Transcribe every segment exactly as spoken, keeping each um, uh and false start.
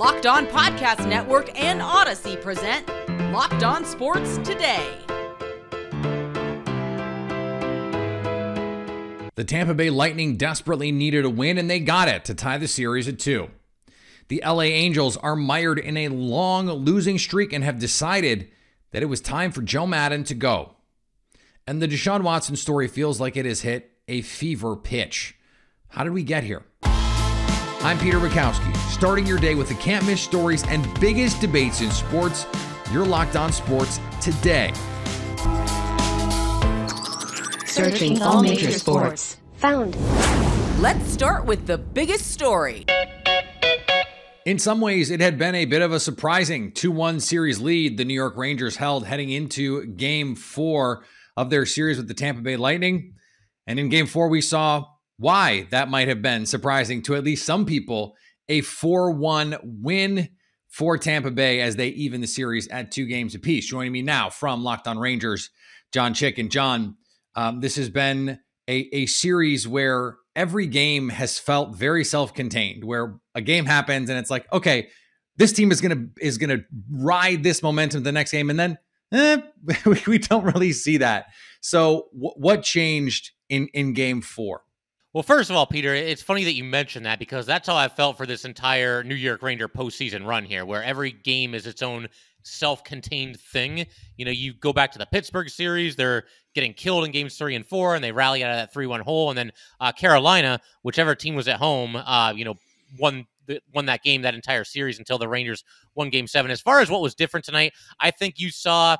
Locked On Podcast Network and Odyssey present Locked On Sports Today. The Tampa Bay Lightning desperately needed a win, and they got it to tie the series at two. The L A Angels are mired in a long losing streak and have decided that it was time for Joe Maddon to go. And the Deshaun Watson story feels like it has hit a fever pitch. How did we get here? I'm Peter Bukowski, starting your day with the can't-miss stories and biggest debates in sports. You're Locked On Sports Today. Searching all major sports. Found. Let's start with the biggest story. In some ways, it had been a bit of a surprising two one series lead the New York Rangers held heading into Game four of their series with the Tampa Bay Lightning. And in Game four, we saw why that might have been surprising to at least some people. A four one win for Tampa Bay as they even the series at two games apiece. Joining me now from Locked On Rangers, John Chick. And John, um, this has been a, a series where every game has felt very self-contained, where a game happens and it's like, okay, this team is gonna is gonna ride this momentum the next game, and then eh, we don't really see that. So w what changed in in Game Four? Well, first of all, Peter, it's funny that you mentioned that, because that's how I felt for this entire New York Ranger postseason run here, where every game is its own self-contained thing. You know, you go back to the Pittsburgh series, they're getting killed in games three and four, and they rally out of that three one hole. And then uh, Carolina, whichever team was at home, uh, you know, won won that game, that entire series, until the Rangers won Game seven. As far as what was different tonight, I think you saw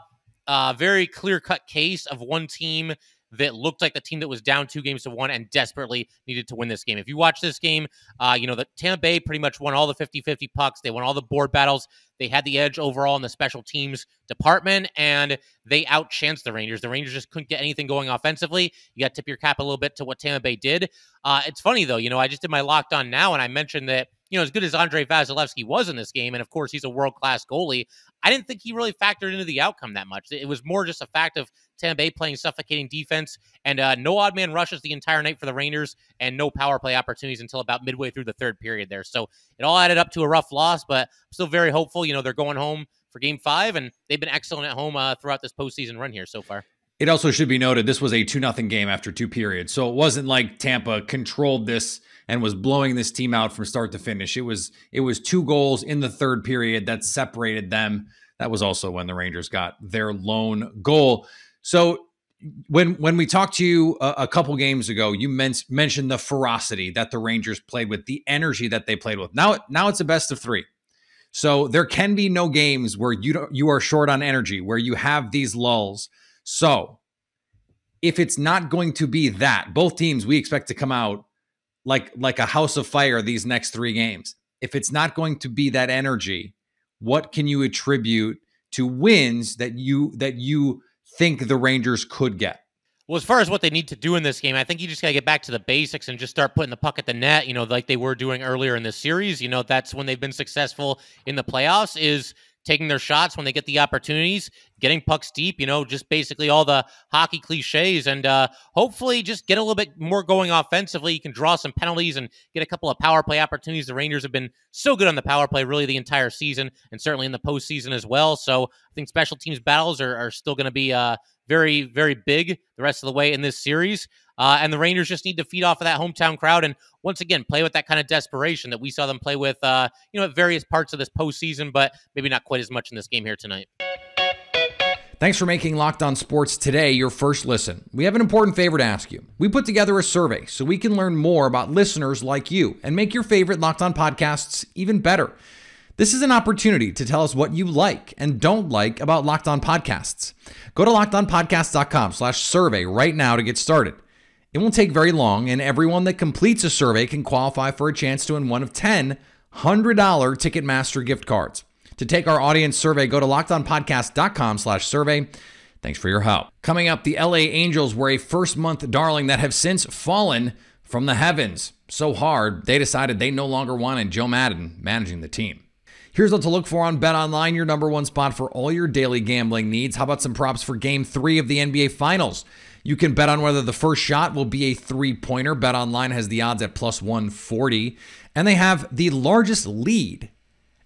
a very clear-cut case of one team that looked like the team that was down two games to one and desperately needed to win this game. If you watch this game, uh, you know, the Tampa Bay pretty much won all the fifty fifty pucks. They won all the board battles. They had the edge overall in the special teams department, and they outchanced the Rangers. The Rangers just couldn't get anything going offensively. You got to tip your cap a little bit to what Tampa Bay did. Uh, it's funny, though. You know, I just did my Locked On Now, and I mentioned that, you know, as good as Andrei Vasilevskiy was in this game, and of course he's a world-class goalie, I didn't think he really factored into the outcome that much. It was more just a fact of Tampa Bay playing suffocating defense, and uh, no odd man rushes the entire night for the Rangers, and no power play opportunities until about midway through the third period there. So it all added up to a rough loss, but I'm still very hopeful. You know, they're going home for Game five, and they've been excellent at home uh, throughout this postseason run here so far. It also should be noted, this was a two nothing game after two periods. So it wasn't like Tampa controlled this and was blowing this team out from start to finish. It was it was two goals in the third period that separated them. That was also when the Rangers got their lone goal. So when when we talked to you a, a couple games ago, you men mentioned the ferocity that the Rangers played with, the energy that they played with. Now, now it's a best of three. So there can be no games where you don't, you are short on energy, where you have these lulls. So if it's not going to be that, both teams we expect to come out like like a house of fire these next three games. If it's not going to be that energy, what can you attribute to wins that you that you think the Rangers could get? Well, as far as what they need to do in this game, I think you just got to get back to the basics and just start putting the puck at the net, you know, like they were doing earlier in this series. You know, that's when they've been successful in the playoffs, is taking their shots when they get the opportunities, getting pucks deep, you know, just basically all the hockey cliches, and uh, hopefully just get a little bit more going offensively. You can draw some penalties and get a couple of power play opportunities. The Rangers have been so good on the power play really the entire season, and certainly in the postseason as well. So I think special teams battles are, are still going to be uh, very, very big the rest of the way in this series. Uh, and the Rangers just need to feed off of that hometown crowd and, once again, play with that kind of desperation that we saw them play with, uh, you know, at various parts of this postseason, but maybe not quite as much in this game here tonight. Thanks for making Locked On Sports Today your first listen. We have an important favor to ask you. We put together a survey so we can learn more about listeners like you and make your favorite Locked On podcasts even better. This is an opportunity to tell us what you like and don't like about Locked On Podcasts. Go to locked on podcasts dot com slash survey right now to get started. It won't take very long, and everyone that completes a survey can qualify for a chance to win one of ten one hundred dollar Ticketmaster gift cards. To take our audience survey, go to locked on podcast dot com slash survey. Thanks for your help. Coming up, the L A Angels were a first-month darling that have since fallen from the heavens so hard they decided they no longer wanted Joe Maddon managing the team. Here's what to look for on BetOnline, your number one spot for all your daily gambling needs. How about some props for Game three of the N B A Finals? You can bet on whether the first shot will be a three-pointer. BetOnline has the odds at plus one forty, and they have the largest lead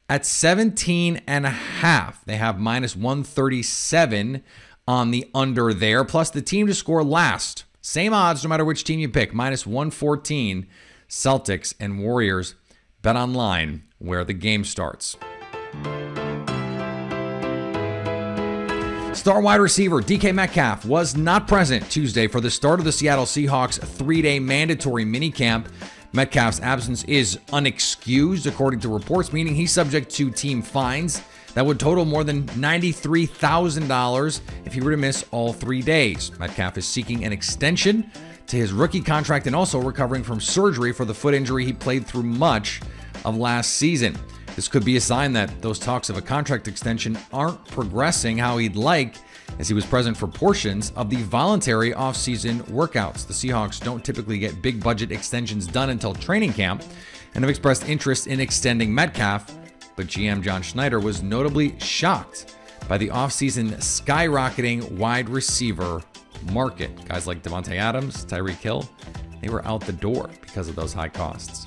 at seventeen and a half. They have minus one thirty-seven on the under there, plus the team to score last. Same odds no matter which team you pick, minus one fourteen, Celtics and Warriors. Bet online, where the game starts. Star wide receiver D K Metcalf was not present Tuesday for the start of the Seattle Seahawks three-day mandatory minicamp. Metcalf's absence is unexcused, according to reports, meaning he's subject to team fines that would total more than ninety-three thousand dollars if he were to miss all three days. Metcalf is seeking an extension to his rookie contract and also recovering from surgery for the foot injury he played through much of last season. This could be a sign that those talks of a contract extension aren't progressing how he'd like, as he was present for portions of the voluntary offseason workouts. The Seahawks don't typically get big budget extensions done until training camp and have expressed interest in extending Metcalf, but G M John Schneider was notably shocked by the offseason skyrocketing wide receiver market. Guys like Davante Adams, Tyreek Hill, they were out the door because of those high costs.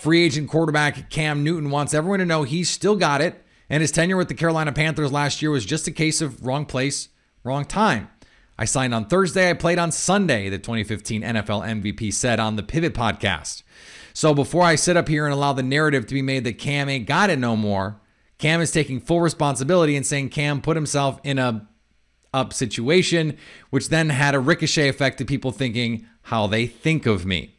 Free agent quarterback Cam Newton wants everyone to know he's still got it, and his tenure with the Carolina Panthers last year was just a case of wrong place, wrong time. I signed on Thursday, I played on Sunday, the twenty fifteen N F L M V P said on the Pivot podcast. So before I sit up here and allow the narrative to be made that Cam ain't got it no more, Cam is taking full responsibility and saying Cam put himself in a up situation, which then had a ricochet effect to people thinking how they think of me.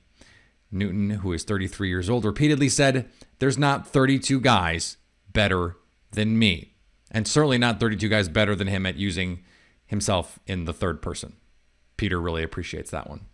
Newton, who is thirty-three years old, repeatedly said, there's not thirty-two guys better than me, and certainly not thirty-two guys better than him at using himself in the third person. Peter really appreciates that one.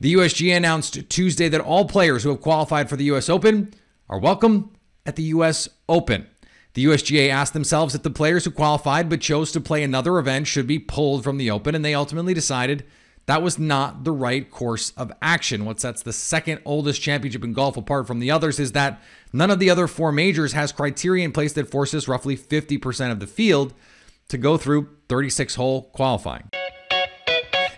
The U S G A announced Tuesday that all players who have qualified for the U S Open are welcome at the U S Open. The U S G A asked themselves if the players who qualified but chose to play another event should be pulled from the Open, and they ultimately decided that was not the right course of action. What sets the second oldest championship in golf apart from the others is that none of the other four majors has criteria in place that forces roughly fifty percent of the field to go through thirty-six hole qualifying.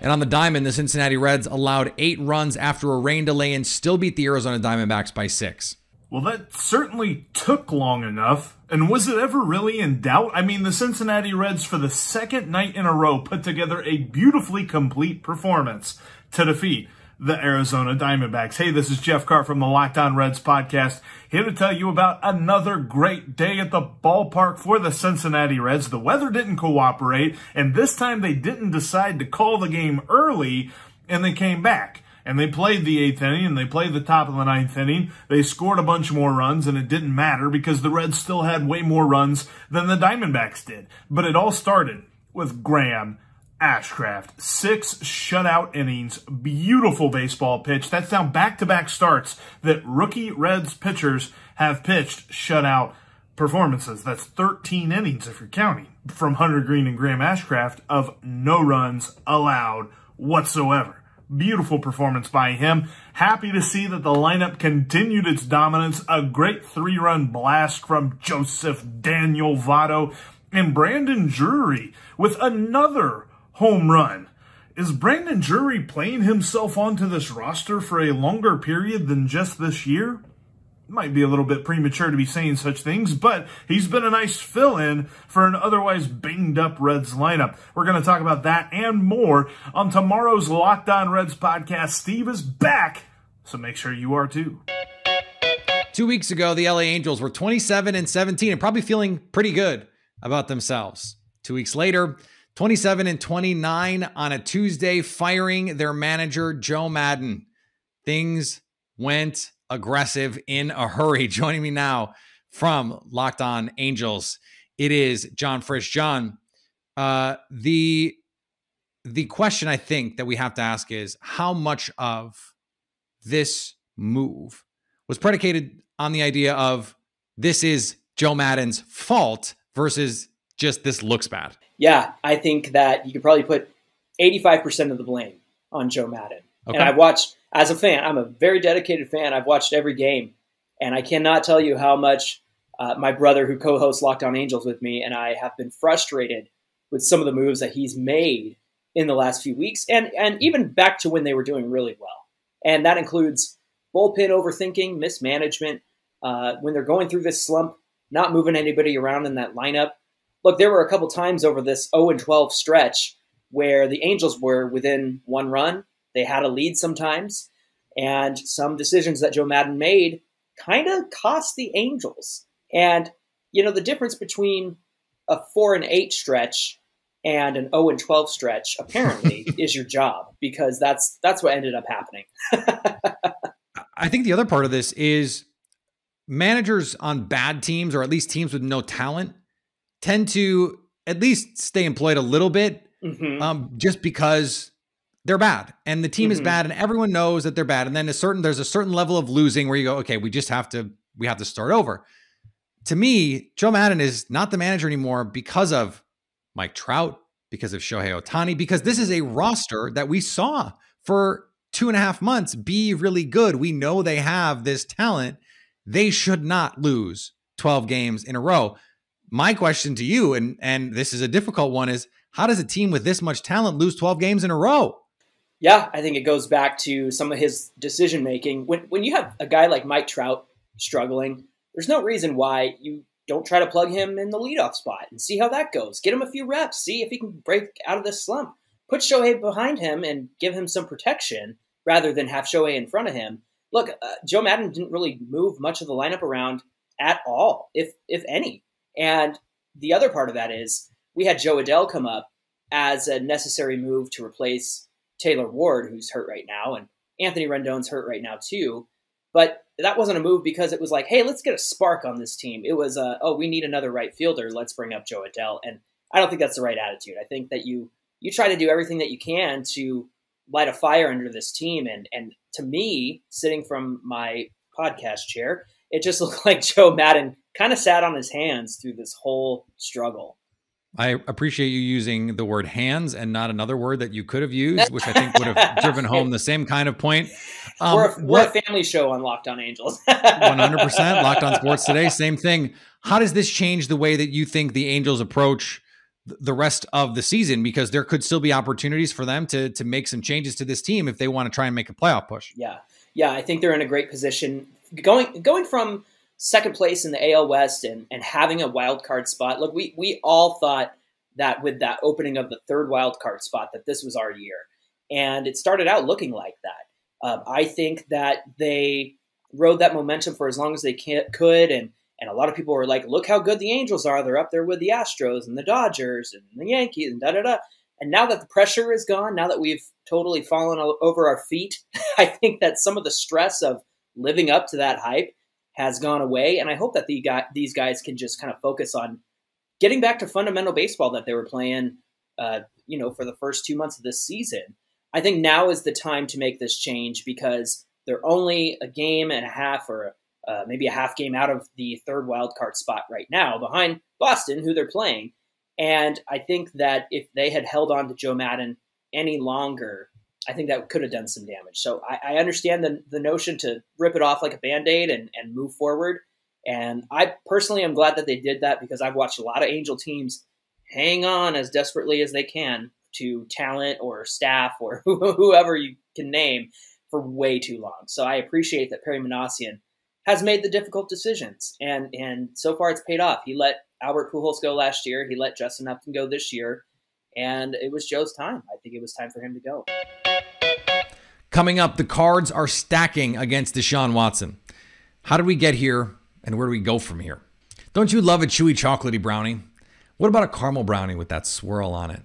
And on the diamond, the Cincinnati Reds allowed eight runs after a rain delay and still beat the Arizona Diamondbacks by six. Well, that certainly took long enough. And was it ever really in doubt? I mean, the Cincinnati Reds for the second night in a row put together a beautifully complete performance to defeat the Arizona Diamondbacks. Hey, this is Jeff Carr from the Locked On Reds podcast, here to tell you about another great day at the ballpark for the Cincinnati Reds. The weather didn't cooperate, and this time they didn't decide to call the game early, and they came back. And they played the eighth inning, and they played the top of the ninth inning. They scored a bunch more runs, and it didn't matter because the Reds still had way more runs than the Diamondbacks did. But it all started with Graham Ashcraft. Six shutout innings, beautiful baseball pitch. That's now back-to-back starts that rookie Reds pitchers have pitched shutout performances. That's thirteen innings, if you're counting, from Hunter Green and Graham Ashcraft of no runs allowed whatsoever. Beautiful performance by him. Happy to see that the lineup continued its dominance. A great three-run blast from Joseph Daniel Votto, and Brandon Drury with another home run. Is Brandon Drury playing himself onto this roster for a longer period than just this year? Might be a little bit premature to be saying such things, but he's been a nice fill-in for an otherwise banged-up Reds lineup. We're going to talk about that and more on tomorrow's Locked On Reds podcast. Steve is back, so make sure you are too. Two weeks ago, the L A Angels were twenty-seven and seventeen and probably feeling pretty good about themselves. Two weeks later, twenty-seven and twenty-nine on a Tuesday, firing their manager, Joe Maddon. Things went aggressive in a hurry. Joining me now from Locked On Angels, it is John Frisch. John, uh, the the question I think that we have to ask is, how much of this move was predicated on the idea of this is Joe Maddon's fault versus just this looks bad? Yeah, I think that you could probably put eighty-five percent of the blame on Joe Maddon. Okay. And I watched, as a fan, I'm a very dedicated fan. I've watched every game, and I cannot tell you how much uh, my brother, who co-hosts Locked On Angels with me, and I have been frustrated with some of the moves that he's made in the last few weeks, and, and even back to when they were doing really well. And that includes bullpen overthinking, mismanagement, uh, when they're going through this slump, not moving anybody around in that lineup. Look, there were a couple times over this oh and twelve stretch where the Angels were within one run. They had a lead sometimes, and some decisions that Joe Maddon made kind of cost the Angels. And, you know, the difference between a four and eight stretch and an oh and twelve stretch, apparently, is your job, because that's that's what ended up happening. I think the other part of this is managers on bad teams, or at least teams with no talent, tend to at least stay employed a little bit, mm-hmm. um, just because they're bad and the team mm-hmm. is bad and everyone knows that they're bad. And then a certain, there's a certain level of losing where you go, okay, we just have to, we have to start over. To me, Joe Maddon is not the manager anymore because of Mike Trout, because of Shohei Otani, because this is a roster that we saw for two and a half months be really good. We know they have this talent. They should not lose twelve games in a row. My question to you, and, and this is a difficult one, is how does a team with this much talent lose twelve games in a row? Yeah, I think it goes back to some of his decision-making. When, when you have a guy like Mike Trout struggling, there's no reason why you don't try to plug him in the leadoff spot and see how that goes. Get him a few reps. See if he can break out of this slump. Put Shohei behind him and give him some protection rather than have Shohei in front of him. Look, uh, Joe Maddon didn't really move much of the lineup around at all, if if any. And the other part of that is we had Joe Adell come up as a necessary move to replace Taylor Ward, who's hurt right now, and Anthony Rendon's hurt right now too. But that wasn't a move because it was like, hey, let's get a spark on this team. It was, uh, oh, we need another right fielder. Let's bring up Joe Adell. And I don't think that's the right attitude. I think that you you try to do everything that you can to light a fire under this team. And, and to me, sitting from my podcast chair, it just looked like Joe Maddon kind of sat on his hands through this whole struggle. I appreciate you using the word hands and not another word that you could have used, which I think would have driven home the same kind of point. Um, we're, a, we're what, a family show on Locked On Angels. one hundred percent Locked On Sports Today, same thing. How does this change the way that you think the Angels approach the rest of the season? Because there could still be opportunities for them to, to make some changes to this team if they want to try and make a playoff push. Yeah. Yeah. I think they're in a great position going, going from second place in the A L West and, and having a wild card spot. Look, we we all thought that with that opening of the third wild card spot that this was our year. And it started out looking like that. Um, I think that they rode that momentum for as long as they can, could. And, and a lot of people were like, look how good the Angels are. They're up there with the Astros and the Dodgers and the Yankees and da-da-da. And now that the pressure is gone, now that we've totally fallen over our feet, I think that some of the stress of living up to that hype has gone away, and I hope that the guy, these guys can just kind of focus on getting back to fundamental baseball that they were playing, uh, you know, for the first two months of this season. I think now is the time to make this change because they're only a game and a half or uh, maybe a half game out of the third wild card spot right now behind Boston, who they're playing. And I think that if they had held on to Joe Maddon any longer, I think that could have done some damage. So I, I understand the, the notion to rip it off like a Band-Aid and, and move forward. And I personally am glad that they did that because I've watched a lot of Angel teams hang on as desperately as they can to talent or staff or whoever you can name for way too long. So I appreciate that Perry Manassian has made the difficult decisions. And, and so far it's paid off. He let Albert Pujols go last year. He let Justin Upton go this year. And it was Joe's time. I think it was time for him to go. Coming up, the cards are stacking against Deshaun Watson. How did we get here and where do we go from here? Don't you love a chewy chocolatey brownie? What about a caramel brownie with that swirl on it?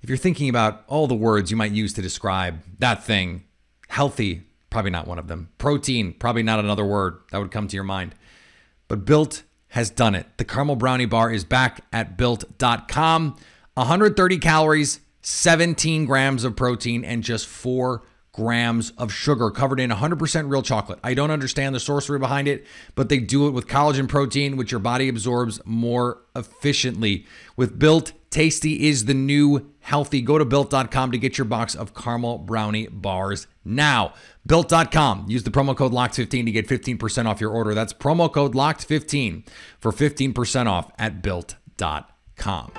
If you're thinking about all the words you might use to describe that thing, healthy, probably not one of them. Protein, probably not another word that would come to your mind. But Built has done it. The caramel brownie bar is back at built dot com. one hundred thirty calories, seventeen grams of protein, and just four grams of sugar covered in one hundred percent real chocolate. I don't understand the sorcery behind it, but they do it with collagen protein, which your body absorbs more efficiently. With Built, tasty is the new healthy. Go to built dot com to get your box of caramel brownie bars now. built dot com. Use the promo code locked fifteen to get fifteen percent off your order. That's promo code locked fifteen for fifteen percent off at built dot com.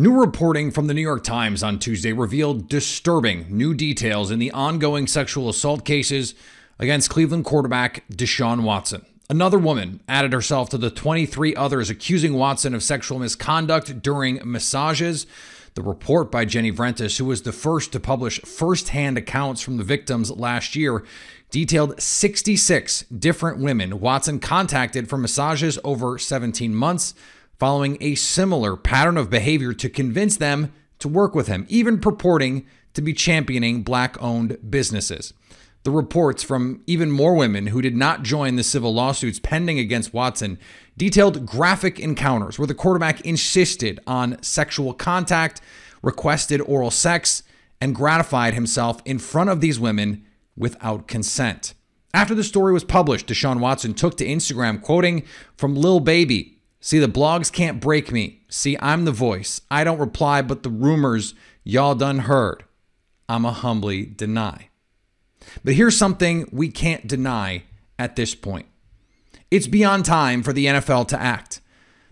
New reporting from the New York Times on Tuesday revealed disturbing new details in the ongoing sexual assault cases against Cleveland quarterback Deshaun Watson. Another woman added herself to the twenty-three others accusing Watson of sexual misconduct during massages. The report by Jenny Vrentis, who was the first to publish firsthand accounts from the victims last year, detailed sixty-six different women Watson contacted for massages over seventeen months, following a similar pattern of behavior to convince them to work with him, even purporting to be championing Black-owned businesses. The reports from even more women who did not join the civil lawsuits pending against Watson detailed graphic encounters where the quarterback insisted on sexual contact, requested oral sex, and gratified himself in front of these women without consent. After the story was published, Deshaun Watson took to Instagram, quoting from Lil Baby, "See, the blogs can't break me. See, I'm the voice. I don't reply, but the rumors y'all done heard. I'ma humbly deny." But here's something we can't deny at this point. It's beyond time for the N F L to act.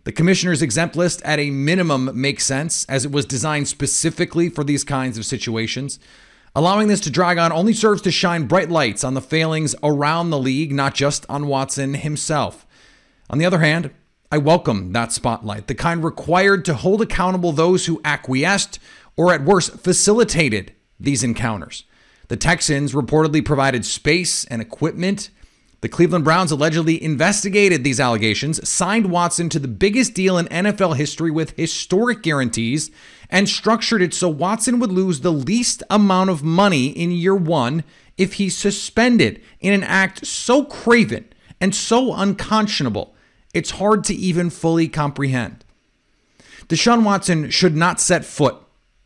The commissioner's exempt list at a minimum makes sense, as it was designed specifically for these kinds of situations. Allowing this to drag on only serves to shine bright lights on the failings around the league, not just on Watson himself. On the other hand, I welcome that spotlight, the kind required to hold accountable those who acquiesced or at worst facilitated these encounters. The Texans reportedly provided space and equipment. The Cleveland Browns allegedly investigated these allegations, signed Watson to the biggest deal in N F L history with historic guarantees, and structured it so Watson would lose the least amount of money in year one if he's suspended in an act so craven and so unconscionable, it's hard to even fully comprehend. Deshaun Watson should not set foot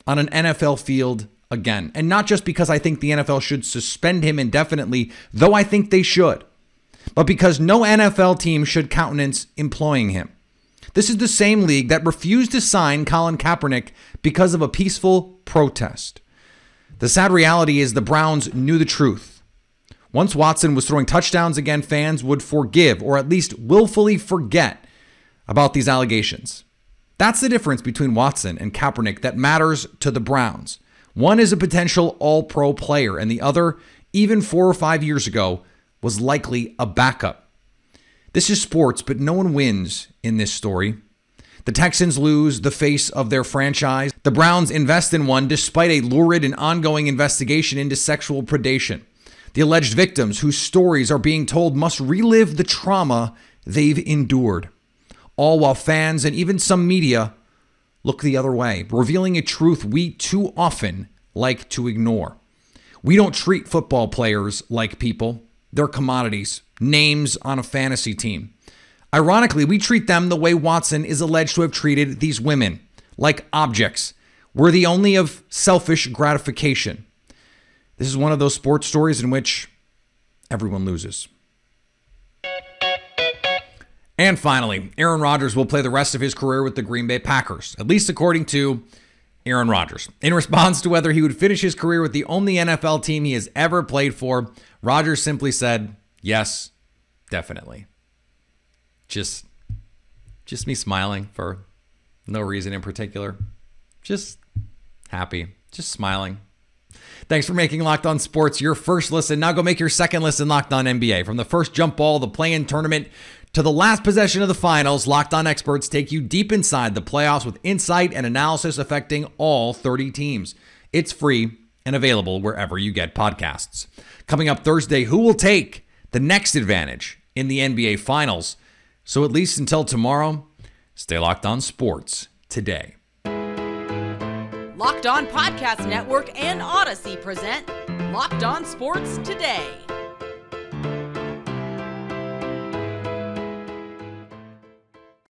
on an N F L field again. And not just because I think the N F L should suspend him indefinitely, though I think they should, but because no N F L team should countenance employing him. This is the same league that refused to sign Colin Kaepernick because of a peaceful protest. The sad reality is the Browns knew the truth. Once Watson was throwing touchdowns again, fans would forgive, or at least willfully forget, about these allegations. That's the difference between Watson and Kaepernick that matters to the Browns. One is a potential all-pro player, and the other, even four or five years ago, was likely a backup. This is sports, but no one wins in this story. The Texans lose the face of their franchise. The Browns invest in one despite a lurid and ongoing investigation into sexual predation. The alleged victims, whose stories are being told, must relive the trauma they've endured, all while fans and even some media look the other way, revealing a truth we too often like to ignore. We don't treat football players like people. They're commodities, names on a fantasy team. Ironically, we treat them the way Watson is alleged to have treated these women, like objects, worthy only of selfish gratification. This is one of those sports stories in which everyone loses. And finally, Aaron Rodgers will play the rest of his career with the Green Bay Packers, at least according to Aaron Rodgers. In response to whether he would finish his career with the only N F L team he has ever played for, Rodgers simply said, "Yes, definitely." Just, just me smiling for no reason in particular. Just happy, just smiling. Thanks for making Locked On Sports your first listen. Now go make your second listen Locked On N B A. From the first jump ball, the play-in tournament, to the last possession of the finals, Locked On experts take you deep inside the playoffs with insight and analysis affecting all thirty teams. It's free and available wherever you get podcasts. Coming up Thursday, who will take the next advantage in the N B A Finals? So at least until tomorrow, stay Locked On Sports today. Locked On Podcast Network and Odyssey present Locked On Sports Today.